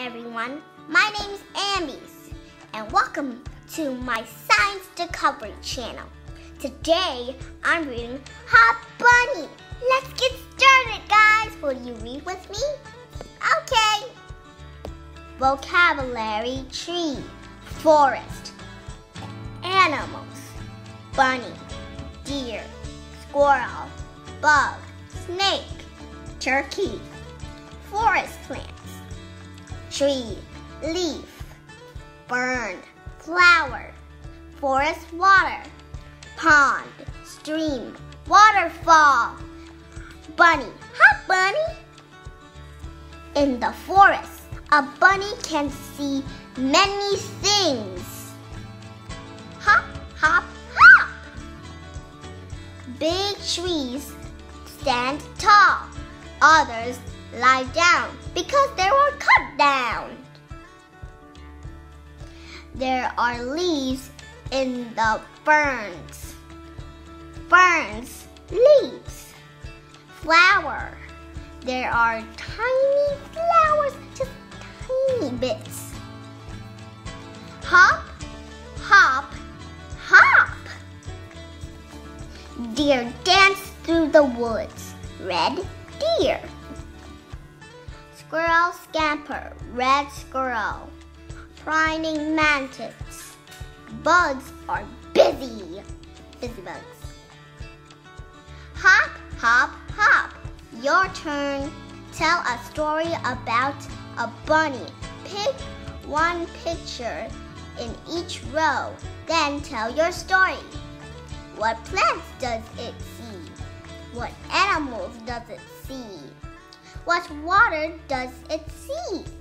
everyone. My name's Ambies, and welcome to my Science Discovery Channel. Today, I'm reading Hot Bunny. Let's get started, guys. Will you read with me? Okay. Vocabulary: tree, forest, animals, bunny, deer, squirrel, bug, snake, turkey, forest plants, tree, leaf, burn, flower, forest water, pond, stream, waterfall, bunny, hot bunny. In the forest, a bunny can see many things. Hop, hop, hop. Big trees stand tall. Others lie down because they were cut down. There are leaves in the ferns. Ferns, leaves. Flower. There are tiny flowers, just tiny bits. Hop, hop, hop. Deer dance through the woods. Red deer. Squirrel scamper, red squirrel. Preening mantids. Bugs are busy. Busy bugs. Hop, hop, hop. Your turn. Tell a story about a bunny. Pick one picture in each row. Then tell your story. What plants does it see? What animals does it see? What water does it see?